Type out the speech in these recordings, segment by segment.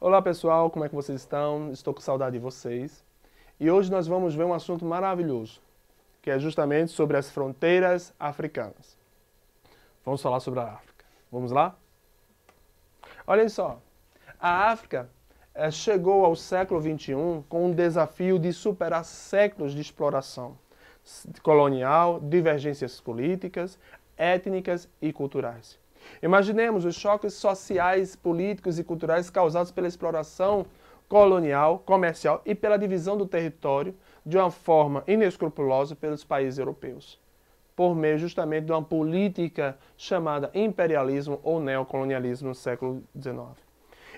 Olá pessoal, como é que vocês estão? Estou com saudade de vocês. E hoje nós vamos ver um assunto maravilhoso, que é justamente sobre as fronteiras africanas. Vamos falar sobre a África. Vamos lá? Olhem só, a África chegou ao século XXI com um desafio de superar séculos de exploração colonial, divergências políticas, étnicas e culturais. Imaginemos os choques sociais, políticos e culturais causados pela exploração colonial, comercial e pela divisão do território de uma forma inescrupulosa pelos países europeus, por meio justamente de uma política chamada imperialismo ou neocolonialismo no século XIX.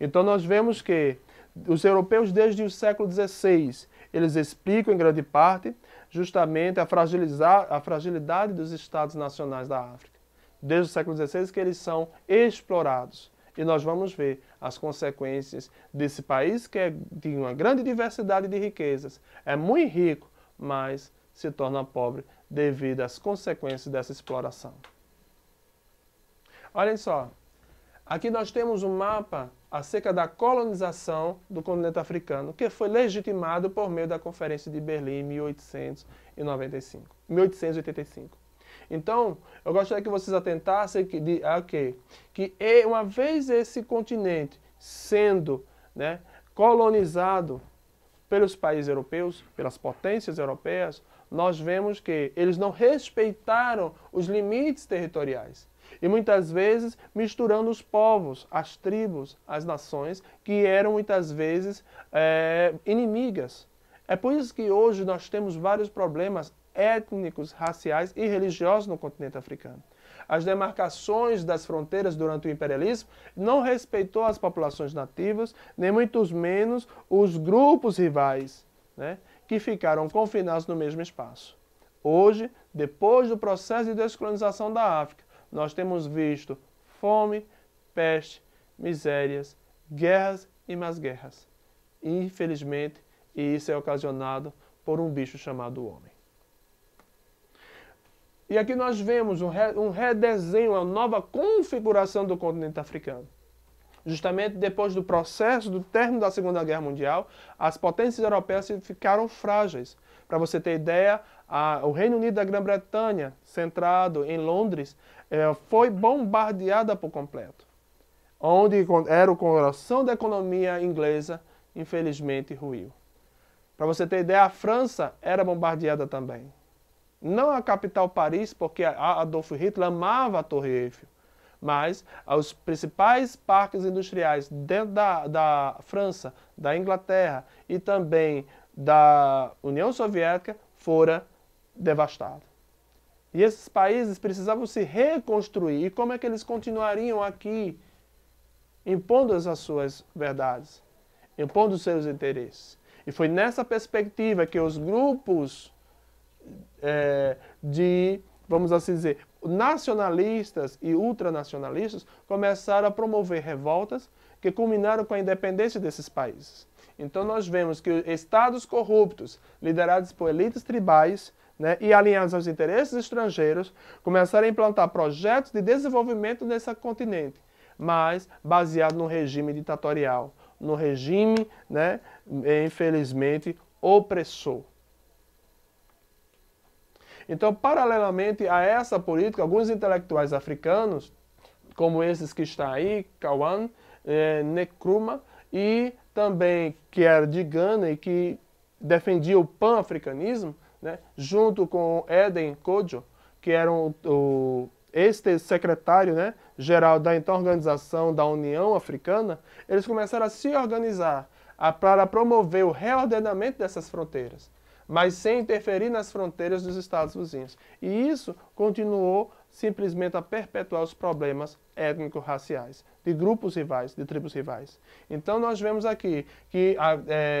Então nós vemos que os europeus desde o século XVI, eles explicam em grande parte justamente a fragilidade dos estados nacionais da África. Desde o século XVI que eles são explorados. E nós vamos ver as consequências desse país que tem uma grande diversidade de riquezas. É muito rico, mas se torna pobre devido às consequências dessa exploração. Olhem só, aqui nós temos um mapa acerca da colonização do continente africano, que foi legitimado por meio da Conferência de Berlim em 1885. Então, eu gostaria que vocês atentassem que uma vez esse continente sendo colonizado pelos países europeus, pelas potências europeias, nós vemos que eles não respeitaram os limites territoriais. E muitas vezes misturando os povos, as tribos, as nações, que eram muitas vezes inimigas. É por isso que hoje nós temos vários problemas étnicos, raciais e religiosos no continente africano. As demarcações das fronteiras durante o imperialismo não respeitou as populações nativas, nem muito menos os grupos rivais, que ficaram confinados no mesmo espaço. Hoje, depois do processo de descolonização da África, nós temos visto fome, peste, misérias, guerras e mais guerras. Infelizmente, isso é ocasionado por um bicho chamado homem. E aqui nós vemos um redesenho, uma nova configuração do continente africano. Justamente depois do processo do término da Segunda Guerra Mundial, as potências europeias ficaram frágeis. Para você ter ideia, o Reino Unido da Grã-Bretanha, centrado em Londres, foi bombardeada por completo. Onde era o coração da economia inglesa, infelizmente ruiu. Para você ter ideia, a França era bombardeada também. Não a capital Paris, porque Adolf Hitler amava a Torre Eiffel, mas os principais parques industriais dentro da França, da Inglaterra e também da União Soviética foram devastados. E esses países precisavam se reconstruir. E como é que eles continuariam aqui impondo as suas verdades, impondo os seus interesses? E foi nessa perspectiva que os grupos vamos assim dizer, nacionalistas e ultranacionalistas começaram a promover revoltas que culminaram com a independência desses países. Então nós vemos que estados corruptos, liderados por elites tribais e alinhados aos interesses estrangeiros, começaram a implantar projetos de desenvolvimento nesse continente, mas baseado no regime ditatorial, no regime, infelizmente, opressor. Então, paralelamente a essa política, alguns intelectuais africanos, como esses que estão aí, Kwame Nekrumah, e também que era de Gana e que defendia o pan-africanismo, junto com Eden Kodjo, que era o ex-secretário geral da então Organização da União Africana, eles começaram a se organizar para promover o reordenamento dessas fronteiras, mas sem interferir nas fronteiras dos estados vizinhos. E isso continuou simplesmente a perpetuar os problemas étnico-raciais, de grupos rivais, de tribos rivais. Então nós vemos aqui que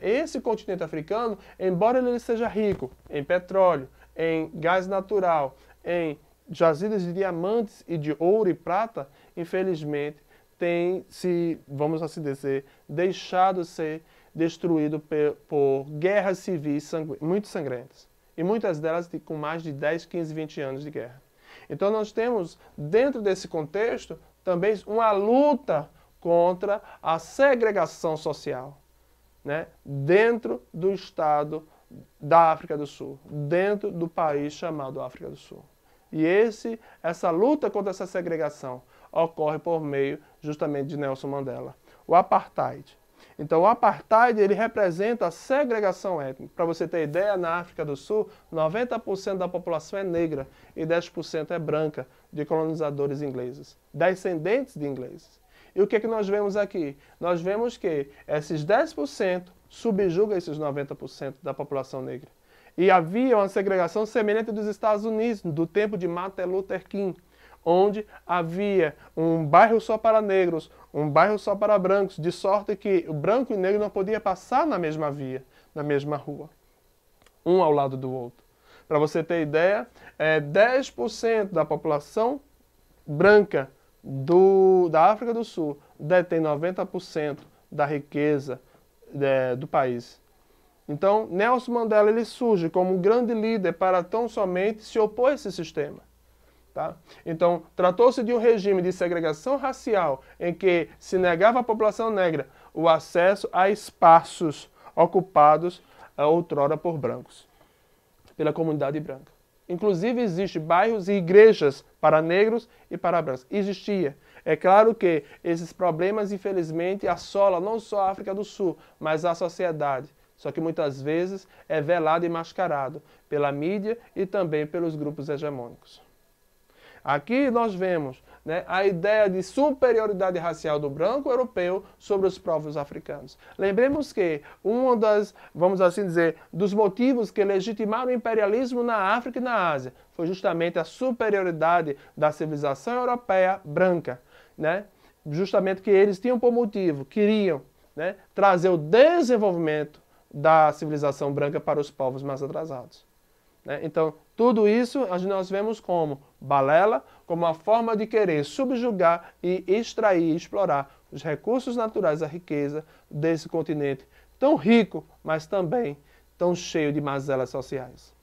esse continente africano, embora ele seja rico em petróleo, em gás natural, em jazidas de diamantes e de ouro e prata, infelizmente tem se, vamos assim dizer, deixado ser destruído por guerras civis muito sangrentas. E muitas delas com mais de 10, 15, 20 anos de guerra. Então nós temos, dentro desse contexto, também uma luta contra a segregação social, né, dentro do estado da África do Sul, dentro do país chamado África do Sul. E essa luta contra essa segregação ocorre por meio justamente de Nelson Mandela. O apartheid. Então o apartheid ele representa a segregação étnica. Para você ter ideia, na África do Sul, 90% da população é negra e 10% é branca, de colonizadores ingleses, descendentes de ingleses. E o que é que nós vemos aqui? Nós vemos que esses 10% subjugam esses 90% da população negra. E havia uma segregação semelhante dos Estados Unidos, do tempo de Martin Luther King, onde havia um bairro só para negros, um bairro só para brancos, de sorte que o branco e o negro não podiam passar na mesma via, na mesma rua, um ao lado do outro. Para você ter ideia, 10% da população branca da África do Sul detém 90% da riqueza do país. Então, Nelson Mandela ele surge como um grande líder para tão somente se opor a esse sistema. Tá? Então, tratou-se de um regime de segregação racial em que se negava à população negra o acesso a espaços ocupados outrora por brancos, pela comunidade branca. Inclusive, existem bairros e igrejas para negros e para brancos. Existia. É claro que esses problemas, infelizmente, assolam não só a África do Sul, mas a sociedade. Só que muitas vezes é velado e mascarado pela mídia e também pelos grupos hegemônicos. Aqui nós vemos, né, a ideia de superioridade racial do branco europeu sobre os próprios africanos. Lembremos que um das, vamos assim dizer, dos motivos que legitimaram o imperialismo na África e na Ásia foi justamente a superioridade da civilização europeia branca, né? Justamente que eles tinham por motivo, queriam, né, trazer o desenvolvimento da civilização branca para os povos mais atrasados. Então, tudo isso nós vemos como balela, como uma forma de querer subjugar e extrair, explorar os recursos naturais, a riqueza desse continente tão rico, mas também tão cheio de mazelas sociais.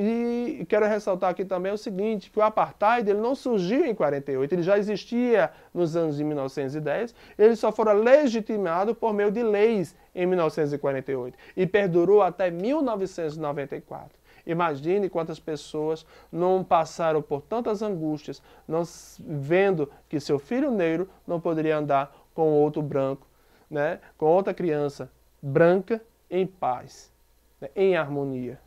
E quero ressaltar aqui também o seguinte, que o apartheid ele não surgiu em 48, ele já existia nos anos de 1910, ele só foi legitimado por meio de leis em 1948 e perdurou até 1994. Imagine quantas pessoas não passaram por tantas angústias, não vendo que seu filho negro não poderia andar com outro branco, né, com outra criança branca em paz, né, em harmonia.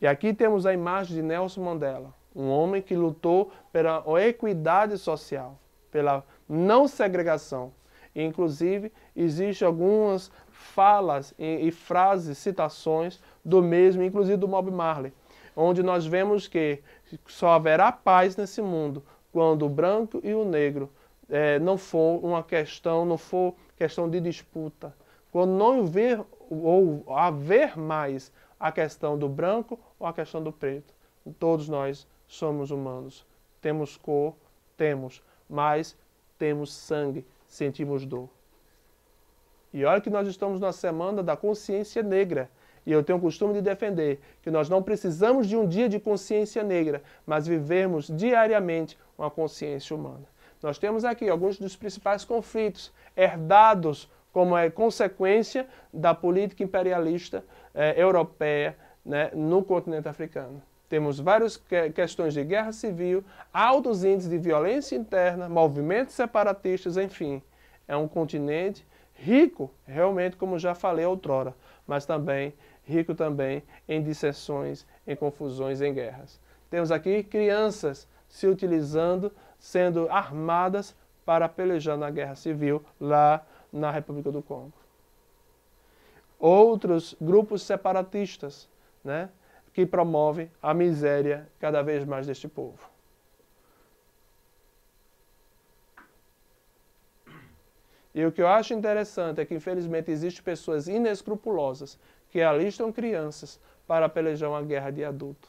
E aqui temos a imagem de Nelson Mandela, um homem que lutou pela equidade social, pela não segregação. E, inclusive, existem algumas falas e frases, citações do mesmo, inclusive do Bob Marley, onde nós vemos que só haverá paz nesse mundo quando o branco e o negro não for questão de disputa, quando não houver ou haver mais a questão do branco ou a questão do preto. Todos nós somos humanos. Temos cor, temos, mas temos sangue, sentimos dor. E olha que nós estamos na semana da consciência negra. E eu tenho o costume de defender que nós não precisamos de um dia de consciência negra, mas vivemos diariamente uma consciência humana. Nós temos aqui alguns dos principais conflitos herdados como é consequência da política imperialista europeia, né, no continente africano. Temos várias questões de guerra civil, altos índices de violência interna, movimentos separatistas, enfim. É um continente rico, realmente, como já falei outrora, mas também rico também em dissensões, em confusões, em guerras. Temos aqui crianças se utilizando, sendo armadas para pelejar na guerra civil lá na República do Congo. Outros grupos separatistas, né, que promovem a miséria cada vez mais deste povo. E o que eu acho interessante é que, infelizmente, existem pessoas inescrupulosas que alistam crianças para pelejar uma guerra de adulto,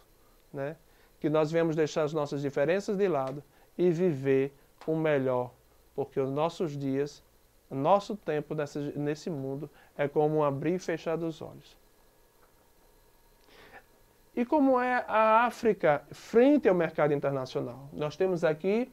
né? Que nós vemos deixar as nossas diferenças de lado e viver o melhor, porque os nossos dias, nosso tempo nesse mundo é como um abrir e fechar dos olhos. E como é a África frente ao mercado internacional? Nós temos aqui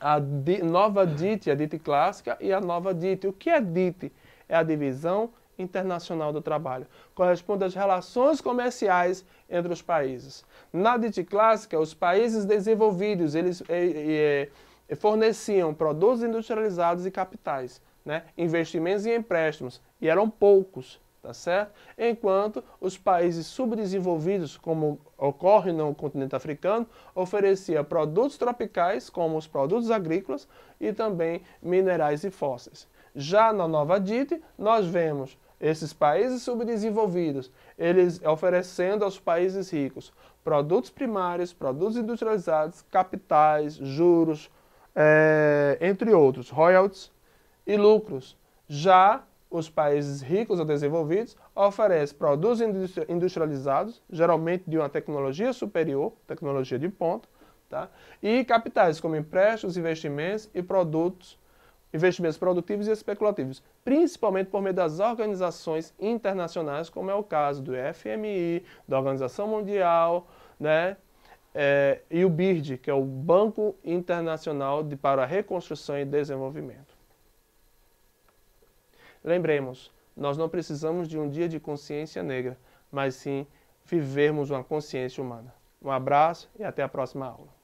a nova DIT, a DIT clássica e a nova DIT. O que é DIT? É a Divisão Internacional do Trabalho. Corresponde às relações comerciais entre os países. Na DIT clássica, os países desenvolvidos, eles forneciam produtos industrializados e capitais, né? Investimentos e empréstimos, e eram poucos, tá certo? Enquanto os países subdesenvolvidos, como ocorre no continente africano, oferecia produtos tropicais, como os produtos agrícolas, e também minerais e fósseis. Já na nova DIT, nós vemos esses países subdesenvolvidos, eles oferecendo aos países ricos produtos primários, produtos industrializados, capitais, juros, entre outros, royalties e lucros. Já os países ricos ou desenvolvidos oferecem produtos industrializados, geralmente de uma tecnologia superior, tecnologia de ponta, tá? E capitais como empréstimos, investimentos e produtos, investimentos produtivos e especulativos, principalmente por meio das organizações internacionais, como é o caso do FMI, da Organização Mundial, né? E o BIRD, que é o Banco Internacional para a Reconstrução e Desenvolvimento. Lembremos, nós não precisamos de um dia de consciência negra, mas sim vivermos uma consciência humana. Um abraço e até a próxima aula.